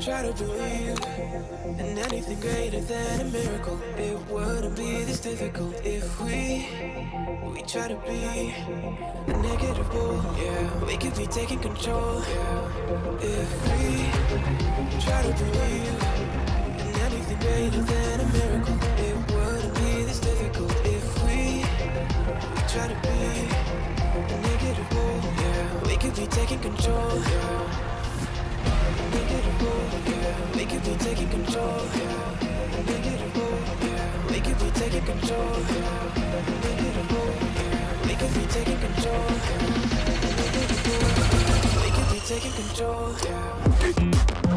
Try to believe in anything greater than a miracle. It wouldn't be this difficult if we try to be the negative bull. Yeah, we could be taking control. Yeah, if we try to believe in anything greater than a miracle, it wouldn't be this difficult if we try to be the negative bull. Yeah, we could be taking control. Yeah. We could be taking control. We could be taking control. We could be taking control. We could be taking control.